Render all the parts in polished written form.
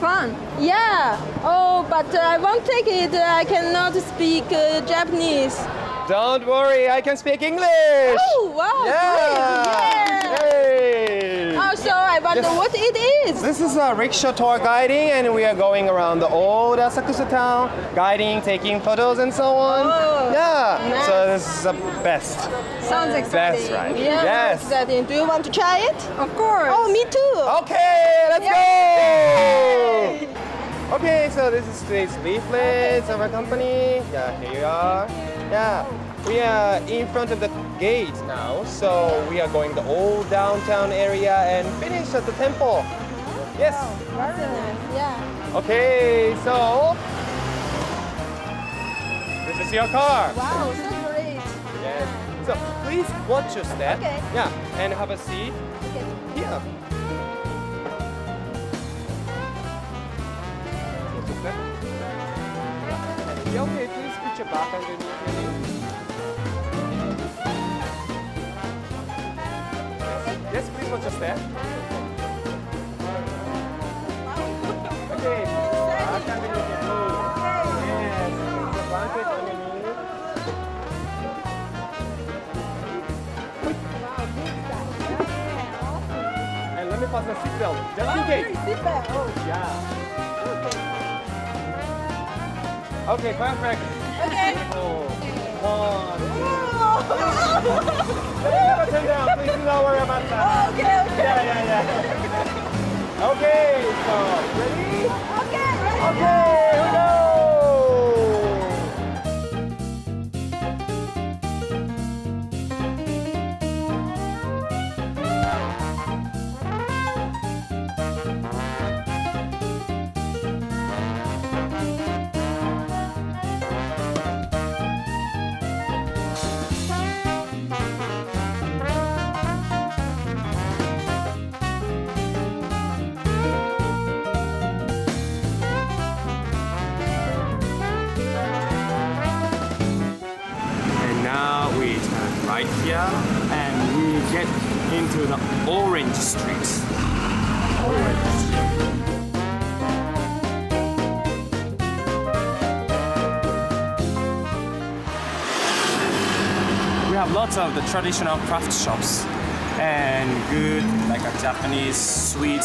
Fun. Yeah. Oh, but I won't take it. I cannot speak Japanese. Don't worry. I can speak English. Oh, wow. Yeah. Great. Yeah. Hey. Also, I wonder what it is. This is a rickshaw tour guiding, and we are going around the old Asakusa town, guiding, taking photos, and so on. Oh, yeah. Nice. So this is the best. Sounds exciting. Best, right? Yeah, yes. Exciting. Do you want to try it? Of course. Oh, me too. Okay, let's go. Okay, so this is today's leaflets of our company. Yeah, here you are. Yeah, we are in front of the gate now, so we are going the old downtown area and finish at the temple. Yes. Wow, very nice. Yeah. Okay, so this is your car. Wow, so great. Yes. So please watch your step. Okay. Yeah, and have a seat. Okay. Yeah. Okay, please put your back underneath your knee. Yes, please watch your step. Okay, back underneath your knee. Yes, put your blanket underneath. And let me fasten the seatbelt, just in case. Seatbelt, oh yeah. Okay, perfect. Okay. Oh, one, two. Never turn down. Please do not worry about that. Okay, okay. Yeah. Okay, so ready? Okay, ready. Okay, here we go. And we get into the Orange Street. Orange. We have lots of the traditional craft shops and good like a Japanese sweet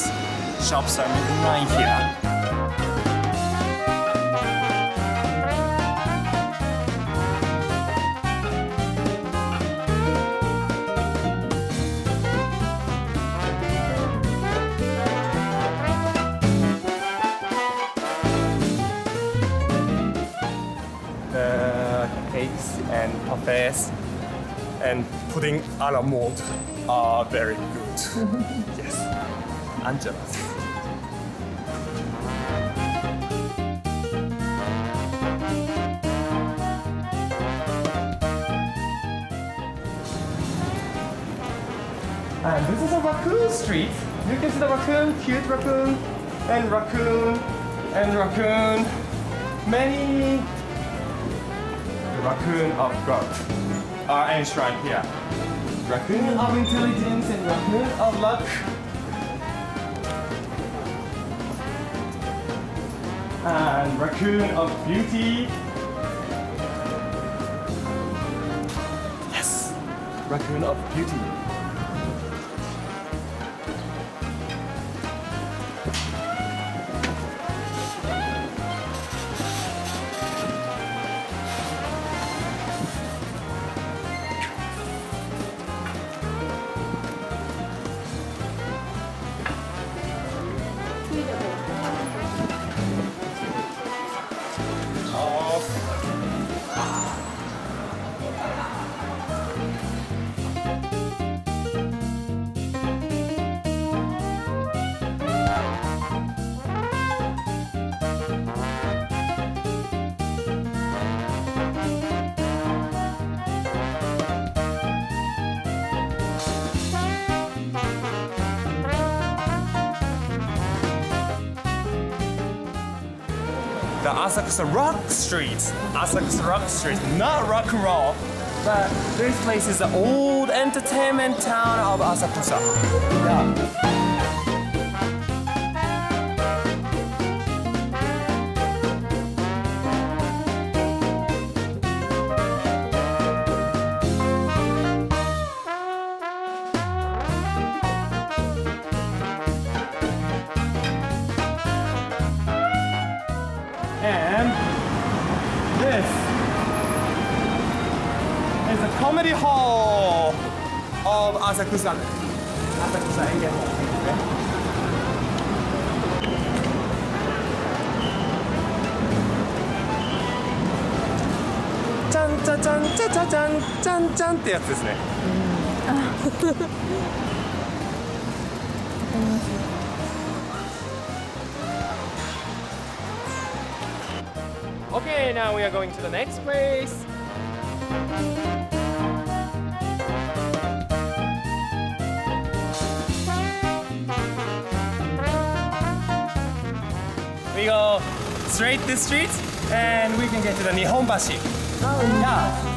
shops are right here. And parfaits and pudding a la mode are very good. Yes, Angela. And this is a raccoon street. You can see the raccoon, cute raccoon, and raccoon, and raccoon. Many Raccoon of God are enshrined here. Raccoon of intelligence and raccoon of luck. And raccoon of beauty. Yes! Raccoon of beauty. the Asakusa Rock Street. Asakusa Rock Street, not rock and roll, but this place is the old entertainment town of Asakusa. Yeah. Comedy Hall of Asakusa. Asakusa Area. Chan cha chan cha cha chan chan chan ってやつですね。Okay, now we are going to the next place. We go straight this street and we can get to the Nihonbashi. Oh yeah.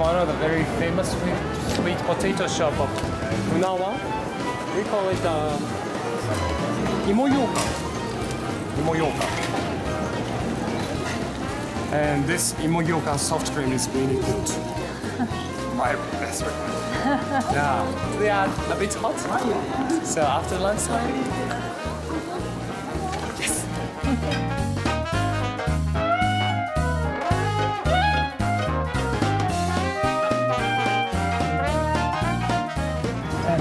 One of the very famous sweet potato shop of Funawa. We call it Imoyokan. Imoyokan. And this Imoyokan soft cream is really good. My best recommend. Yeah. They are a bit hot. So after lunchtime. Yes.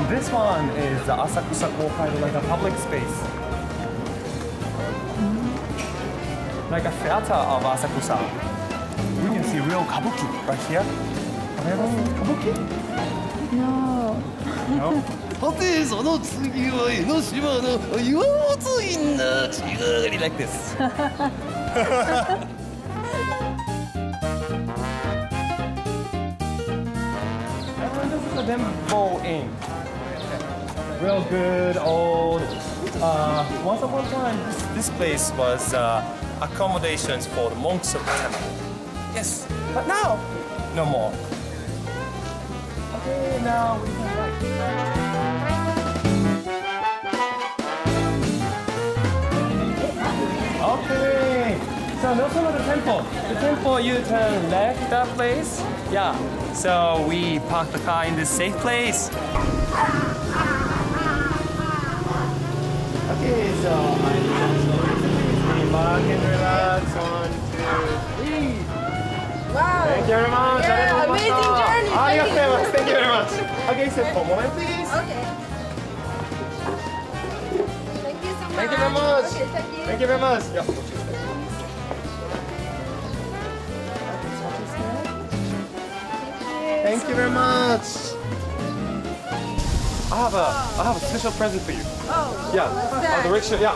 This one is the Asakusa Kokai, like a public space. Like a theater of Asakusa. We can see real kabuki right here. Have you ever seen kabuki? No. No? Like this. Denpoin. Real good old. Once upon a time, this place was accommodations for the monks of the temple. Yes, but now, no more. Okay, now we can right. Okay, so no longer the temple. The temple, you turn left that place. Yeah, so we parked the car in this safe place. Okay, so I need back and relax. 1, 2, 3. Wow! Thank you very much. Yeah, amazing journey. Thank you very much. Okay, so for a moment, please. Okay. Thank you so much. Thank you very much. Okay, thank you. Thank you very much. Yeah. Thank you very much. I have a special present for you. Oh, yeah. What's that? The rickshaw, yeah.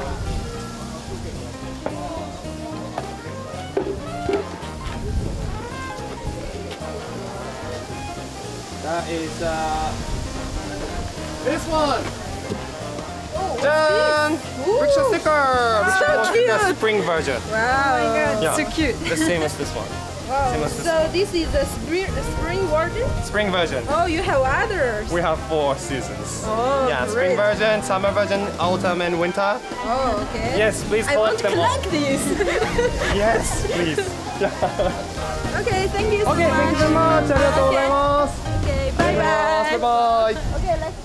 That is this one. Oh, what's this? one. Ooh, which is thicker. So cute. The spring version. Wow. Oh my God. Yeah, so cute. The same as this one. Wow. So this is the spring version? Spring version. Oh, you have others. We have 4 seasons. Oh, yeah, great. Spring version, summer version, autumn and winter. Oh, okay. Yes, please collect them all. I want to collect these. Yes, please. Okay, thank you so much. Okay, thank you so much. Arigatou gozaimasu. Okay, bye-bye. Bye-bye. Okay, let's